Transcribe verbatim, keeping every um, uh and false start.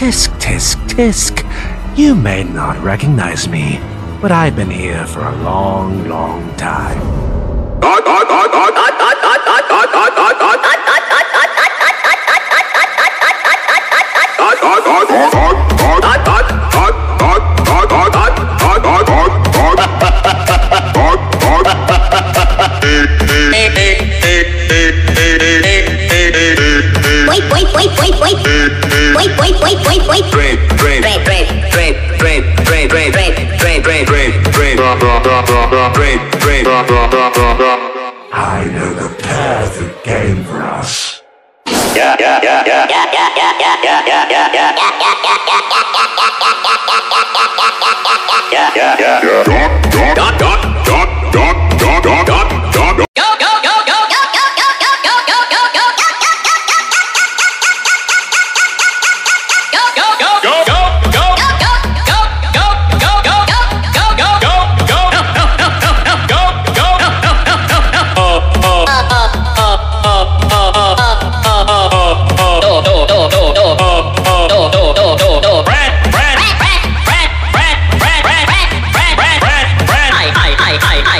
Tisk, tisk, tisk. You may not recognize me, but I've been here for a long, long time. Wait, wait, wait, wait, wait. Wait, wait, wait, wait, wait. Brain, brain, brain, brain, brain, brain, brain, brain, brain, brain, brain, brain, brain, I know the perfect game for us. Yeah, yeah, yeah, yeah, yeah, yeah, yeah, yeah, yeah, yeah, yeah, yeah, yeah, yeah, yeah, yeah,